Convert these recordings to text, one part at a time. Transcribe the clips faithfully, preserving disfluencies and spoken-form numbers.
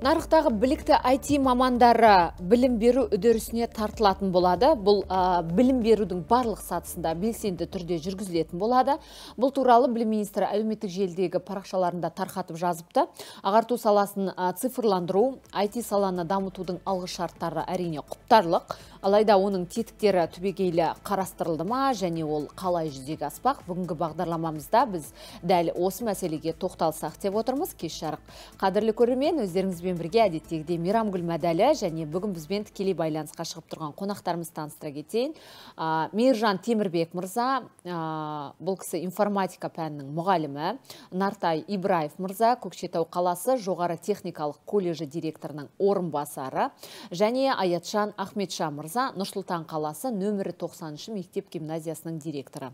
Нарықтағы білікті ай ти мамандары білім беру үдерісіне тартылатын болады. Бұл ә, білім берудің барлық сатысында белсенді түрде жүргізілетін болады. Бұл туралы білім министрі әлеуметтік желідегі парақшаларында тарқатып жазыпты. Ағарту саласын ә, цифрландыру, ай ти саланы дамытудың алғы шарттары әрине құптарлық. Алайда оның тетіктері түбегейлі қарастырылды ма, және ол қалай жүзеге аспақ? Бүгінгі бағдарламамызда біз дәл осы мәселеге тоқталсақ деп отырмыз. Кеш жарық. Қадірлі көрермен, өздеріңізбен бірге әдеттегідей Мирам Гүлмәдәлі және бүгін бізбен тікелей байланысқа шығып тұрған қонақтарымыз таныстыра кетейін. Миржан Темирбек мырза, бұл кісі информатика пәнінің мұғалімі, Нартай Ибраев мырза, Көкшетау қаласы Жоғары Техникалық Колледжі директорының орынбасары, және Айатшан Ахметша мырза, Нұр-Сұлтан қаласы нөмірі тоқсан үшінші мектеп гимназиясының директоры.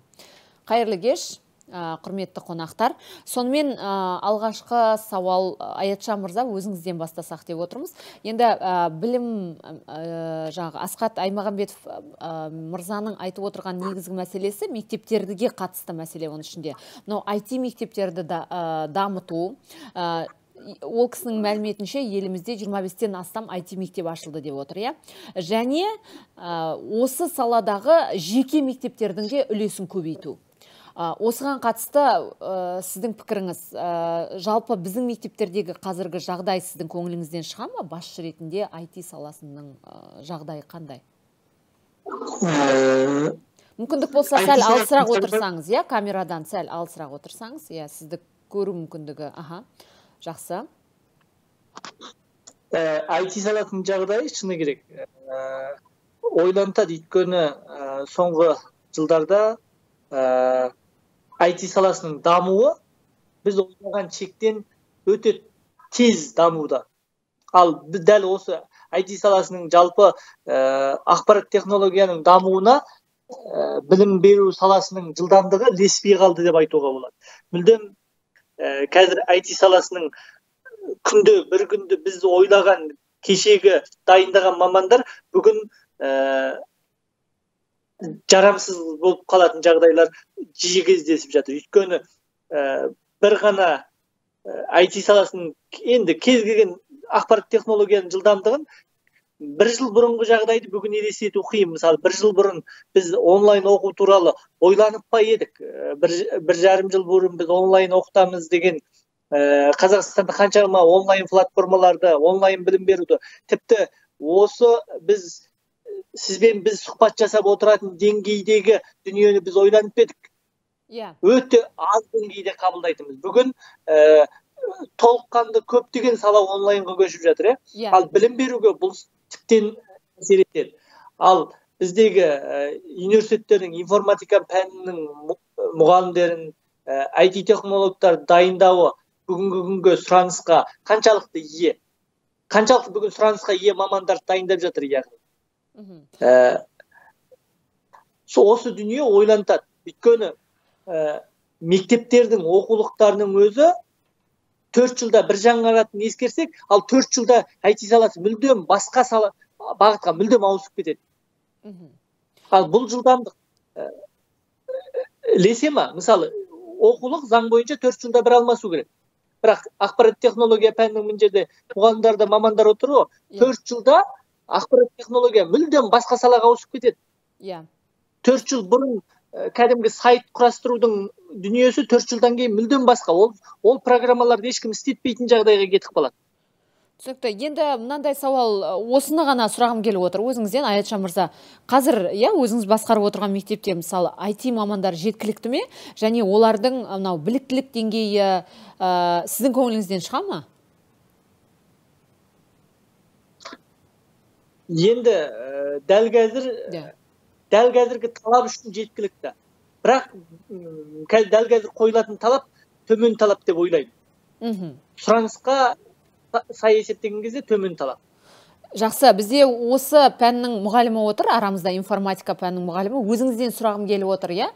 Қайырлы кеш, құрметті қонақтар. Сонымен алғашқы сауал, Аятша мырза, өзіңізден бастасақ деп отырмыз. Енді білім жаңағы Асқат Аймағамбетов мырзаның айтып отырған негізгі мәселесі мектептерге қатысты мәселе оның ішінде. Но ай ти мектептерді дамыту, ол кісінің мәліметінше елімізде жиырма бестен астам ай ти мектеп ашылды деп отыр, иә. Және осы саладағы жеке мектептердің де үлесін көбейту. Осыған қатысты ә, сіздің пікіріңіз, ә, жалпы біздің мектептердегі қазіргі жағдай сіздің көңіліңізден шыға ма? Басшы ретінде ай ти саласының ә, жағдайы қандай? Ә, мүмкіндік болса сәл алысырақ отырсаңыз, иә, камерадан сәл алысырақ отырсаңыз, иә, сізді көру мүмкіндігі. Аха, жақсы. Ә, ай ти саласының жағдайы шыны керек. Ә, ойлантады, өйткені ә, соңғы жылдарда ә, ай ти саласының дамуы біз ойлаған шектен өте тез дамуда. Ал біз дәл осы ай ти саласының жалпы ә, ақпарат технологияның дамуына ә, білім беру саласының жылдамдығы ілеспей қалды деп айтуға болады. Мүлдем ә, қазір ай ти саласының күнде бір күнде біз ойлаған кешегі дайындаған мамандар бүгін ә, жарамсыз болып қалатын жағдайлар жиі кездесіп жатыр. Өйткені ә, бір ғана ә, ай ти саласының енді кез келген ақпарат технологияның жылдамдығын бір жыл бұрынғы жағдайды бүгін елестету қиын. Мысалы, бір жыл бұрын біз онлайн оқу туралы ойланып па едік? Бір, бір жарым жыл бұрын біз онлайн оқытамыз деген ә, Қазақстанда қаншама онлайн платформаларды, онлайн білім беруді, тіпті осы біз сізбен біз сұхбат жасап отыратын деңгейдегі дүниені біз ойланып едік. Иә. Өте аз деңгейде қабылдайтынбыз. Бүгін ә, толыққанды көптеген сала онлайнға көшіп жатыр, иә. Yeah. Ал білім беруге бұл тіптен әсер етеді. Ал біздегі ә, университеттердің информатика пәнінің мұғалімдерін, ә, ай ти технологтар дайындауы бүгінгі күнгі сұранысқа қаншалықты ие? Қаншалықты бүгін сұранысқа ие мамандар дайындап жатыр, яғни. Ә, со, осы дүние ойлантады. Өйткені ә, мектептердің оқулықтарының өзі төрт жылда бір жаңаратынын ескерсек, ал төрт жылда ай ти саласы мүлдем басқа сала, бағытқа мүлдем ауысып кетеді. Ал бұл жылдамдық ә, лесема, мысалы, оқулық заң бойынша төрт жылда бір алмасу керек. Бірақ ақпарат технология пәнінің мін жерде мұғалімдерді мамандар отыру, төрт жылда ақпарат технология мүлдем басқа салаға ауысып кетеді. Иә. төрт жыл бұрын кәдімгі сайт құрастырудың дүниесі төрт жылдан кейін мүлдем басқа. Ол, ол программаларды ешкім істетпейтін жағдайға кетіп қалады. Түсінікті. Енді мынандай сауал, осыны ғана сұрағым келіп отыр өзіңізден, Аятша мырза. Қазір, иә, өзіңіз басқарып отырған мектепте мысалы ай ти мамандар жеткілікті ме? Және олардың мынау біліктілік деңгейі ә, сіздің көңіліңізден шыға ма? Енді ә, дәл қазір yeah. дәл қазіргі талап үшін жеткілікті. Бірақ қазір дәл қазір қойылатын талап төмен талап деп ойлаймын. Мхм. Сұранысқа сай есептеген кезде төмен талап. Жақсы, бізде осы пәннің мұғалімі отыр, арамызда информатика пәннің мұғалімі. Өзіңізден сұрағым келіп отыр, иә.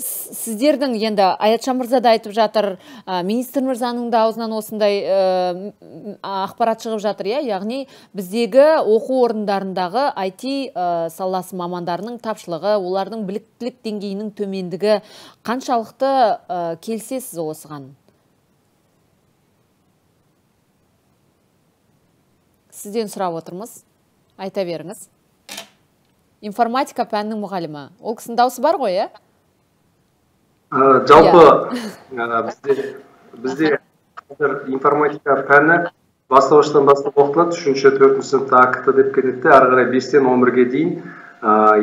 Сіздердің енді Аятша мырза да айтып жатыр, министр мырзаның да аузынан осындай ақпарат шығып жатыр, иә. Яғни біздегі оқу орындарындағы ай ти саласы мамандарының тапшылығы, олардың біліктілік деңгейінің төмендігі қаншалықты келсесіз осыған? сізден сұрап отырмыз. Айта беріңіз. Информатика пәнінің мұғалімі. Ол кісінің даусы бар ғой, е? Жалпы, бізде информатика пәні бастауыштан бастап оқытылады, үшінші-төртінші сыныпта АКТ деп кетеді, ары қарай бестен он бірге дейін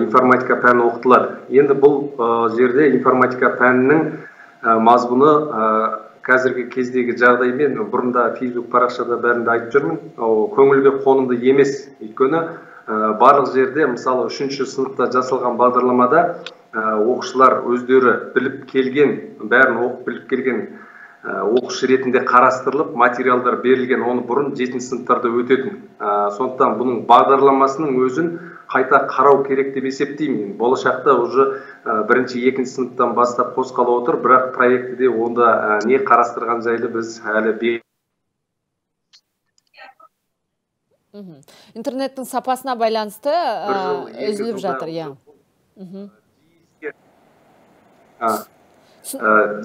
информатика пәні оқытылады. Енді бұл жерде информатика пәнінің мазмұны қазіргі кездегі жағдаймен, бұрында фейсбук парақшада бәрінде айтып жүрмін, көңілге қонымды емес, өйткені барлық жерде, мысалы, үшінші сыныпта жасалған бағдарламада оқушылар өздері біліп келген, бәрін оқып біліп келген оқушы ретінде қарастырылып, материалдар берілген, оны бұрын жетінші сыныптарда өтетін. Сондықтан бұның бағдарламасының өзін қайта қарау керек деп есептеймін. Болашақта уже бірінші, екінші сыныптан бастап қосқалы отыр, бірақ проектіде онда не қарастырған жайлы біз әлі бе. Интернеттің сапасына байланысты үзіліп жатыр, я.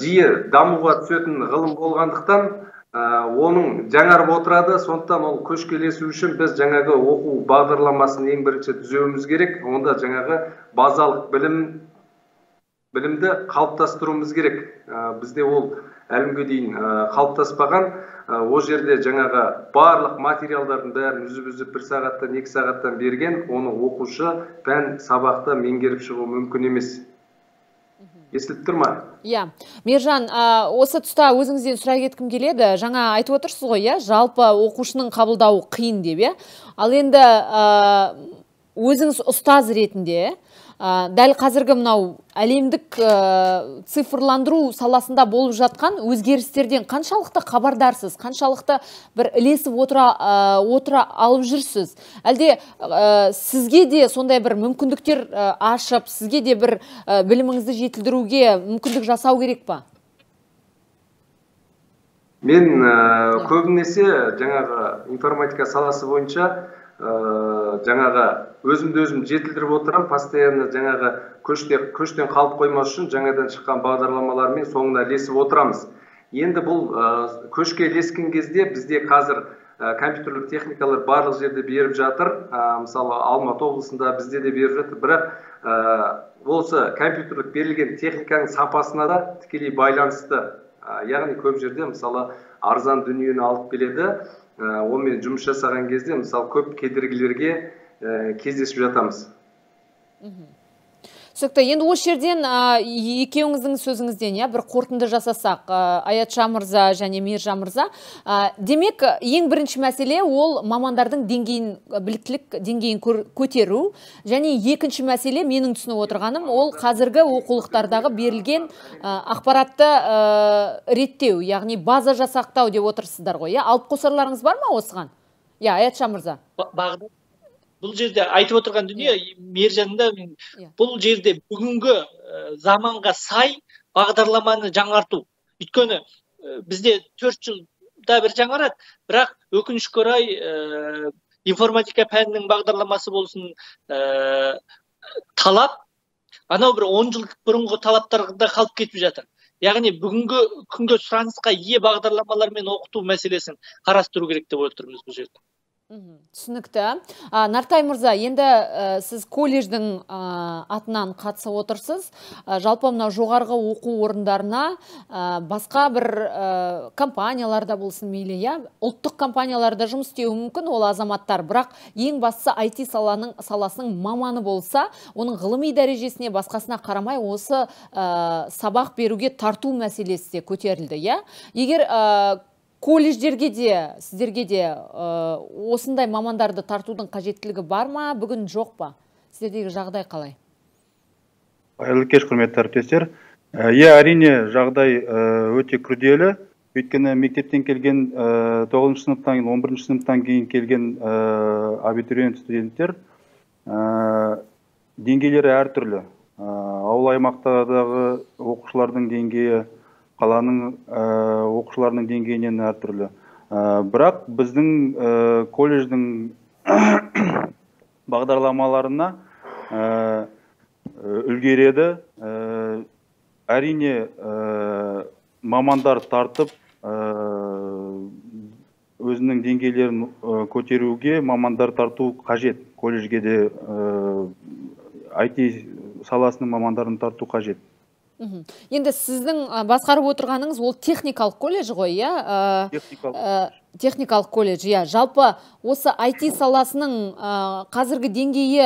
Дие дамуға түсетін ғылым болғандықтан, оның жаңарып отырады, сондықтан ол көшкелесу үшін біз жаңағы оқу бағдарламасын ең бірінші түзеуіміз керек, онда жаңағы базалық білімді қалыптастыруымыз керек. Бізде ол әлемге дейін қалыптаспаған. О жерде жаңағы барлық материалдардың бәрін үзіп-үзіп бір сағаттан, екі сағаттан берген, оны оқушы пән сабақта меңгеріп шығу мүмкін емес. Естіліп тұр ма? Иә. Миржан, осы тұста өзіңізден сұра кеткім келеді. Жаңа айтып отырсыз ғой, жалпы оқушының қабылдауы қиын деп, иә. Ал енді өзіңіз ұстаз ретінде, дәл қазіргі мынау әлемдік цифрландыру саласында болып жатқан өзгерістерден қаншалықты хабардарсыз, қаншалықты бір ілесіп отыра, отыра алып жүрсіз? Әлде ә, сізге де сондай бір мүмкіндіктер ашып, сізге де бір біліміңізді жетілдіруге мүмкіндік жасау керек па? Мен ә, көбінесе жаңағы информатика саласы бойынша жаңағы өзімді өзім жетілдіріп отырам, постоянно жаңағы көштен қалып қоймас үшін жаңадан шыққан бағдарламалармен соңына ілесіп отырамыз. Енді бұл көшке ілескен кезде бізде қазір компьютерлік техникалар барлық жерде беріп жатыр. Мысалы, Алматы облысында бізде де беріп жатыр, бірақ осы компьютерлік берілген техниканың сапасына да тікелей байланысты. Яғни көп жерде мысалы арзан дүниені алып келеді. Онымен жұмыс жасаған кезде, мысалы, көп кедергілерге кездесіп жатамыз. Сөкті, енді ол жерден екеуіңіздің сөзіңізден бір қорытынды жасасақ, Айатша мырза және Миржан мырза. Демек, ең бірінші мәселе ол мамандардың деңгейін, біліктілік деңгейін көтеру. Және екінші мәселе, менің түсініп отырғаным, ол қазіргі оқулықтардағы берілген ақпаратты реттеу, яғни база жасақтау деп отырсыздар ғой. Алып қосарларыңыз бар ма осыған? Я, Айатша мырза. Бағдың. Бұл жерде айтып отырған дүние, Миржанда, бұл жерде бүгінгі заманға сай бағдарламаны жаңарту. Өйткені бізде төрт жылда бір жаңарады, бірақ өкінішке орай информатика пәнінің бағдарламасы болсын талап, анау бір он жыл бұрынғы талаптарында қалып кетіп жатыр. Яғни бүгінгі күнгі сұранысқа ие бағдарламалармен оқыту мәселесін қарастыру керек деп отырмыз бұл жерде. Түсінікті. Нартай мырза, енді сіз колледждің атынан қатысып отырсыз. Жалпы мынау жоғарғы оқу орындарына басқа бір компанияларда болсын мейлі, ұлттық компанияларда жұмыс істеуі мүмкін ол азаматтар, бірақ ең бастысы ай ти саланың саласының маманы болса, оның ғылыми дәрежесіне басқасына қарамай осы сабақ беруге тарту мәселесі де көтерілді, иә? Егер колледждерге де, сіздерге де осындай мамандарды тартудың қажеттілігі бар ма, бүгін жоқ па? Сіздердегі жағдай қалай? Қайырлы кеш, құрметті әріптестер. Иә, әрине жағдай өте күрделі. Өйткені мектептен келген тоғызыншы сыныптан, он бірінші сыныптан кейін келген абитуриент студенттер деңгейлері әртүрлі. Ауыл аймақтардағы оқушылардың деңгейі қаланың оқушыларының деңгейінен әртүрлі. Бірақ біздің колледждің бағдарламаларына үлгереді. Әрине мамандар тартып өзінің деңгейлерін көтеруге мамандар тарту қажет. Колледжге де ай ти саласының мамандарын тарту қажет. Енді сіздің басқарып отырғаныңыз ол техникалық колледж ғой, иә? Техникалық колледж, иә. Жалпы осы ай ти саласының қазіргі деңгейі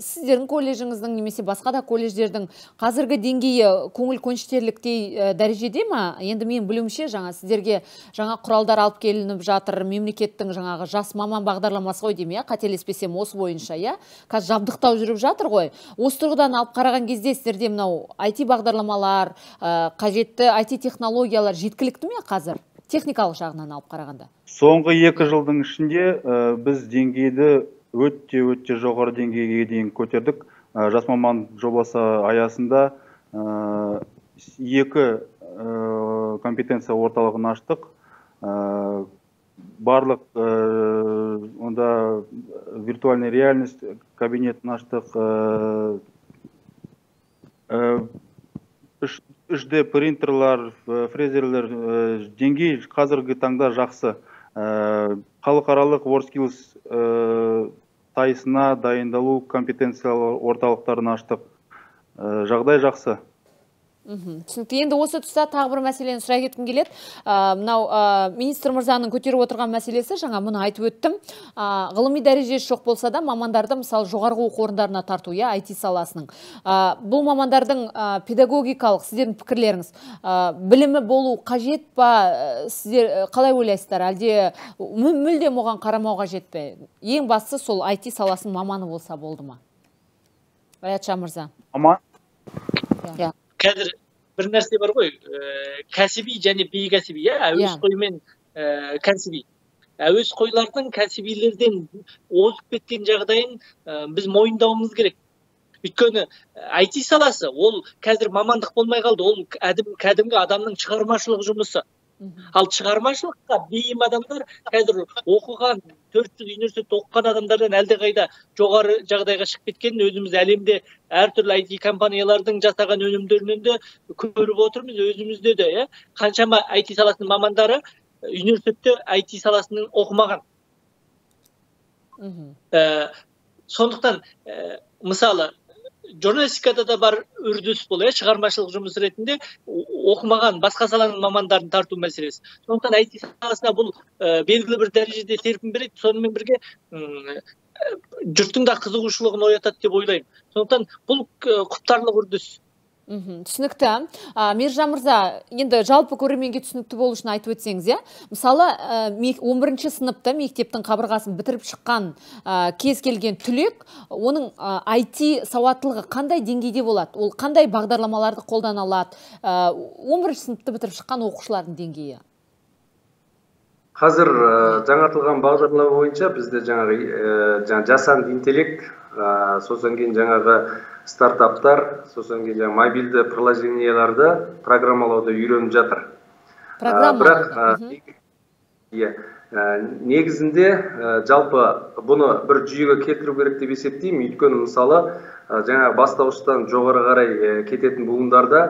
сіздердің колледжіңіздің немесе басқа да колледждердің қазіргі деңгейі көңіл көншітерліктей дәрежеде ма? Енді мен білуімше жаңа сіздерге жаңа құралдар алып келініп жатыр, мемлекеттің жаңағы жас маман бағдарламасы ғой деймін, қателеспесем осы бойынша, иә? Қазір жабдықтау жүріп жатыр ғой. Осы тұрғыдан алып қараған кезде сіздерде мынау ай ти бағдарламалар, қажетті ай ти технологиялар жеткілікті ме қазір? Техникалық жағынан алып қарағанда. Соңғы екі жылдың ішінде біз деңгейді өтте-өтте жоғары деңгейге дейін көтердік. Жас маман жобасы аясында екі компетенция орталығын аштық. Барлық онда виртуальный реальность кабинетін аштық. үш дэ принтерлар, фрезерлер деңгей қазіргі таңда жақсы. Халықаралық WorldSkills сайысына дайындалу компетенциялы орталықтарын аштық. Жағдай жақсы. Түсінікті. Енді осы тұста тағы бір мәселені сұрай кеткім келеді. Мынау министр мырзаның көтеріп отырған мәселесі, жаңа мұны айтып өттім. Ғылыми дәрежесі жоқ болса да мамандарды мысалы жоғарғы оқу орындарына тарту, иә, ай ти саласының. Бұл мамандардың педагогикалық сіздердің пікірлеріңіз білімі болу қажет па? Сіздер қалай ойлайсыздар? Әлде мүлде оған қарамауға қажет пе? Ең бастысы сол ай ти саласының маманы болса болды ма? Айатшан мырза. Иә. Қазір бір нәрсе бар ғой, кәсіби және бейкәсіби, әуіз қой мен кәсіби. Әуіз қойлардың кәсібилерден озып кеткен жағдайын біз мойындауымыз керек. Өйткені ай ти саласы, ол қазір мамандық болмай қалды, ол кәдімгі адамның шығармашылық жұмысы. Ал шығармашылыққа бейім адамдар қазір оқыған, төрт жүз университет оқыған адамдардан әлдеқайда жоғары жағдайға шығып кеткен. Өзіміз әлемде әртүрлі ай ти компаниялардың жасаған өнімдерін де көріп отырмыз, өзімізде де. Қаншама ай ти саласының мамандары университетте ай ти саласының оқымаған. Сондықтан, мысалы, журналистикада да бар үрдіс бұл, шығармашылық жұмыс ретінде оқымаған басқа саланың мамандарын тарту мәселесі. Сондықтан ай ти саласына бұл белгілі бір дәрежеде серпін береді, сонымен бірге жұрттың да қызығушылығын оятады деп ойлаймын. Сондықтан бұл құптарлық үрдіс. Түсінікті. Миржан мырза, енді жалпы көрерменге түсінікті болу үшін айтып өтсеңіз, иә? Мысалы, он бірінші сыныпта мектептің қабырғасын бітіріп шыққан кез келген түлек, оның ай ти сауаттылығы қандай деңгейде болады? Ол қандай бағдарламаларды қолдана алады? он бірінші сыныпты бітіріп шыққан оқушылардың деңгейі? Қазір жаңартылған бағдарлама бойынша бізде жаңағы жасанды интеллект, сосын кейін жаңағы стартаптар, сосын кейін мобильді приложенияларды программалауды үйреніп жатыр. Бірақ негізінде жалпы бұны бір жүйеге келтіру керек деп есептеймін. Өйткені мысалы жаңағы бастауыштан жоғары қарай кететін буындарда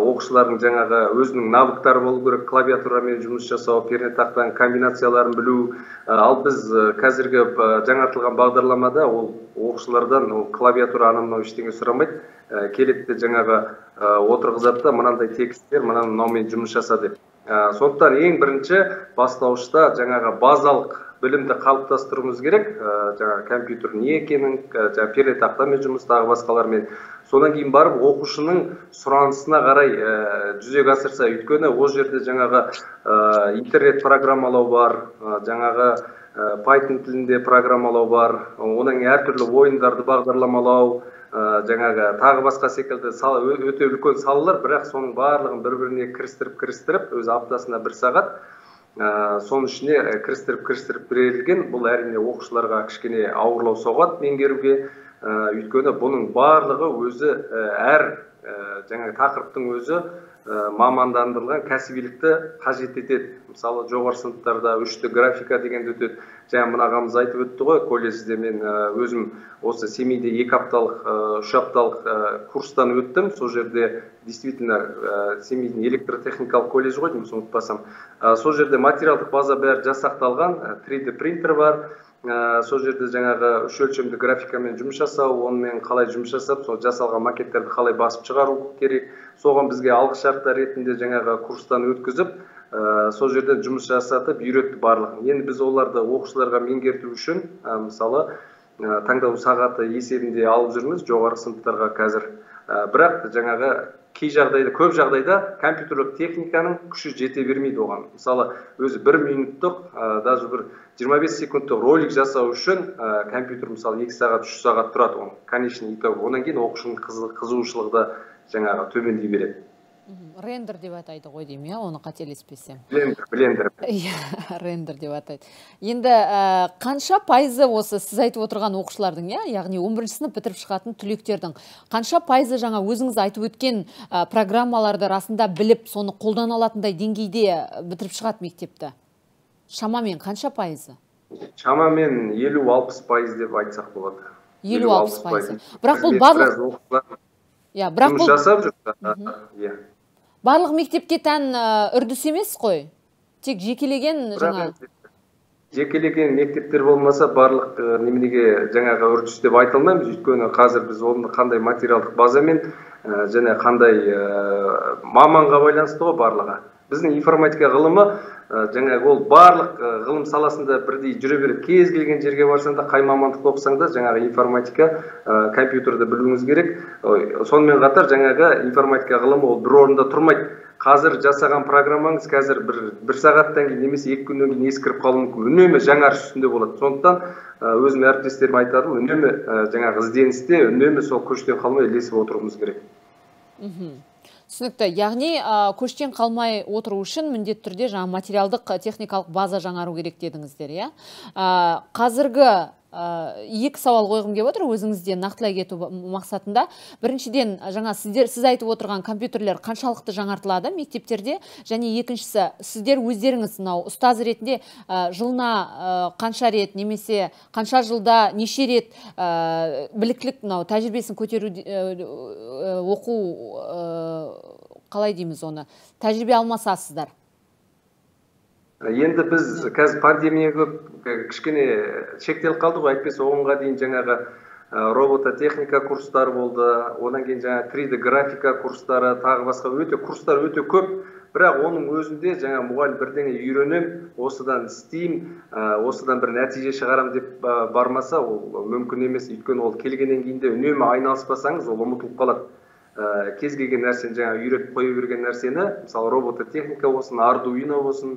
оқушылардың жаңағы өзінің навыктары болу керек, клавиатурамен жұмыс жасау, пернетақтан комбинацияларын білу. Ал біз қазіргі жаңартылған бағдарламада ол оқушылардан ол клавиатура анамнау ештеңе сұрамайды, келетті жаңағы отырғызатта мынандай текстер, мынаны мынаумен жұмыс жаса деп. Сондықтан ең бірінші бастауышта жаңағы базалық білімді қалыптастыруымыз керек, жаңағы компьютер не екенін, жаңағы пернетақтамен жұмыс, тағы басқалармен. Содан кейін барып оқушының сұранысына қарай жүзеге асырса, өйткені ол жерде жаңағы интернет программалау бар, жаңағы Python тілінде программалау бар, оның әртүрлі ойындарды бағдарламалау, жаңағы тағы басқа секілді өте үлкен салалар, бірақ соның барлығын бір-біріне кірістіріп-кірістіріп, өз аптасына бір сағат, соның ішіне кірістіріп-кірістіріп берілген, бұл әрине оқушыларға кішкене ауырлау соғат меңгеруге, өйткені бұның барлығы өзі әр жаңа тақырыптың өзі мамандандырылған кәсібилікті қажет етеді. Мысалы, жоғары сыныптарда үшті графика дегенді өтеді. Жаңа мына ағамыз айтып өтті ғой, колледжде мен өзім осы Семейде екі апталық, үш апталық курстан өттім. Сол жерде действительно Семейдің электротехникалық колледжі ғой, дейміз ұмытпасам. Сол жерде материалдық база бәрі жасақталған, три дэ принтер бар. Сол жерде жаңағы үш өлшемді графикамен жұмыс жасау, онымен қалай жұмыс жасап, сол жасалған макеттерді қалай басып шығару керек. Соған бізге алғышарттар ретінде жаңағы курстан өткізіп, сол жерден жұмыс жасатып үйретті барлығын. Енді біз оларды оқушыларға меңгерту үшін, мысалы, таңдау сағаты есебінде алып жүрміз жоғары сыныптарға қазір. Бірақ жаңағы кей жағдайда, көп жағдайда компьютерлік техниканың күші жете бермейді оған. Мысалы, өзі бір минуттық, даже бір жиырма бес секундтық ролик жасау үшін компьютер, мысалы, екі сағат, үш сағат тұрады оның. Конечно, итог. Онан кейін оқушының қызығушылығы да жаңағы төмендей береді. Рендер деп атайды ғой деймін, оны қателеспесем. Блендер. Рендер деп атайды. Енді қанша пайызы осы сіз айтып отырған оқушылардың, яғни он бірінші сынып бітіріп шығатын түлектердің, қанша пайызы жаңа өзіңіз айтып өткен программаларды расында біліп, соны қолдан алатындай деңгейде бітіріп шығат мектепті? Шамамен қанша пайызы? Шамамен елу алпыс пайыз деп айтсақ болады. елу алпыс пайыз. Бірақ бұл барлық... жұмыс жасап жүрді. Барлық мектепке тән үрдіс емес қой? Тек жекелеген жаңа... Жекелеген мектептер болмаса, барлық неменеге жаңағы үрдіс деп айтылмаймыз. Өйткені қазір біз оның қандай материалдық базамен, және қандай маманға байланысты ғой барлығы. Біздің информатика ғылымы, жаңағы ол барлық ғылым саласында бірдей жүре беріп, кез келген жерге барсаң да, қай мамандықты оқысаң да, жаңағы информатика, компьютерді білуіңіз керек. Сонымен қатар жаңағы информатика ғылымы ол бір орында тұрмайды. Қазір жасаған программаңыз қазір бір сағаттан кейін немесе екі күннен кейін ескіріп қалуы мүмкін. Үнемі жаңарыс үстінде болады. Сондықтан өзім әріптестерім айтады, үнемі жаңағы ізденісте, үнемі сол көштен қалмай ілесіп отыруымыз керек. Түсінікті. Яғни, көштен қалмай отыру үшін міндетті түрде жаңа материалдық техникалық база жаңару керек дедіңіздер, иә? Қазіргі екі сауал қойғым келіп отыр, өзіңізде нақтылай кету мақсатында. Біріншіден, жаңа сіздер сіз айтып отырған компьютерлер қаншалықты жаңартылады мектептерде, және екіншісі, сіздер өздеріңіз мынау ұстаз ретінде жылына қанша рет немесе қанша жылда неше рет біліктілік мынау тәжірибесін көтеру оқу қалай дейміз оны? Тәжірибе алмасасыздар. Енді біз қазір пандемияға кішкене шектеліп қалдық, айтпесе оғанға дейін жаңағы робототехника курстары болды, одан кейін жаңа три дэ графика курстары, тағы басқа өте курстар өте көп, бірақ оның өзінде жаңа мұғалім бірдеңе үйреніп, осыдан істеймін, осыдан бір нәтиже шығарам деп бармаса, ол мүмкін емес, өйткені ол келгеннен кейін де үнемі айналыспасаңыз, ол ұмытылып қалады. Кез келген нәрсені жаңа үйретіп қойып берген нәрсені, мысалы робототехника болсын, Arduino болсын.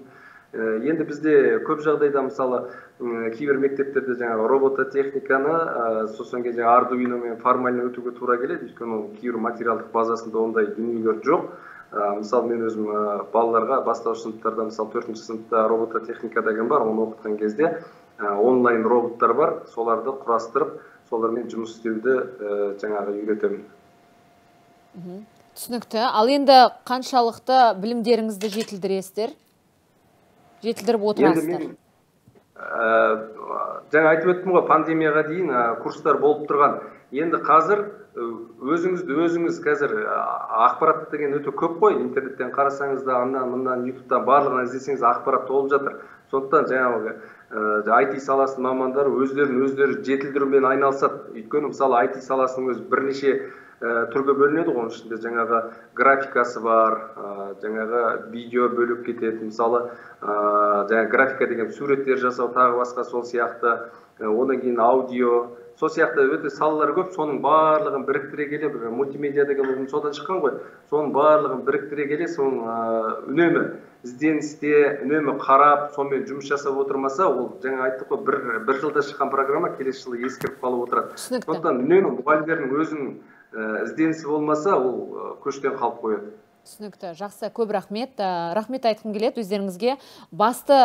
Енді бізде көп жағдайда, мысалы, кейбір мектептерде жаңағы робототехниканы, сосын кейін жаңағы Arduino-мен формально өтуге тура келеді, өйткені кейбір материалдық базасында ондай дүниелер жоқ. Мысалы, мен өзім балаларға бастауыш сыныптарда, мысалы, төртінші сыныпта робототехника деген бар, оны оқытқан кезде онлайн роботтар бар, соларды құрастырып, солармен жұмыс істеуді жаңағы үйретемін. Түсінікті. Ал енді қаншалықты білімдеріңізді жетілдіресіздер? Жетілдіріп отырасыздар. Жаңа айтып өттім ғой, пандемияға дейін курстар болып тұрған. Енді қазір өзіңізді өзіңіз қазір ақпарат деген өте көп қой. Интернеттен қарасаңыз да, аннан, мыннан, ютубтан барлығынан іздесеңіз ақпарат толып жатыр. Сондықтан жаңа ай ти саласының мамандары өздерін өздері жетілдірумен айналысады. Өйткені мысалы ай ти саласының өзі бірнеше түрге бөлінеді, оның ішінде жаңағы графикасы бар, жаңағы видео бөліп кетеді, мысалы жаңағы графика деген суреттер жасау, тағы басқа сол сияқты, одан кейін аудио, сол сияқты өте салалар көп, соның барлығын біріктіре келе, мультимедиа деген ұғым содан шыққан ғой, соның барлығын біріктіре келе, соның үнемі ізденісте, үнемі қарап, сонымен жұмыс жасап отырмаса, ол жаңа айттық қой, бір жылда шыққан программа келесі жылы ескіріп қалып отырады. Сондықтан үнемі мұғалімдердің өзінің ізденісі болмаса, ол көштен қалып қойады. Түсінікті, жақсы, көп рахмет. Рахмет айтқым келеді өздеріңізге. Басты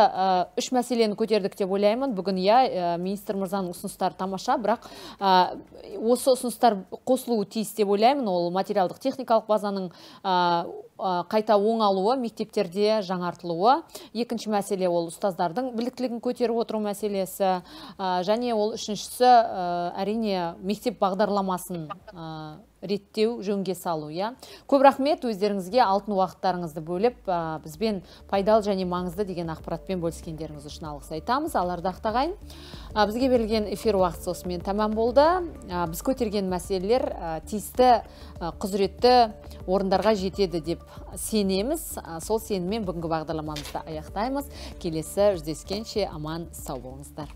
үш мәселені көтердік деп ойлаймын. Бүгін я министр Мырзаның ұсыныстары тамаша, бірақ осы ұсыныстар қосылуы тиіс деп ойлаймын. Ол материалдық техникалық базаның қайта оңалуы, мектептерде жаңартылуы. Екінші мәселе ол ұстаздардың біліктілігін көтеріп отыру мәселесі. Және ол үшіншісі әрине мектеп бағдарламасын реттеу, жөнге салу. Көп рахмет, өздеріңізге алтын уақыттарыңызды бөліп, бізбен пайдалы және маңызды деген ақпаратпен бөліскендеріңіз үшін алғыс айтамыз. Алардақтағайын. Бізге берілген эфир уақыты осымен тәмам болды. Біз көтерген мәселелер тиісті құзыретті орындарға жетеді деп сенеміз. Сол сеніммен бүгінгі бағдарламамызды аяқтаймыз. Келесі жүздескенше аман сау болыңыздар.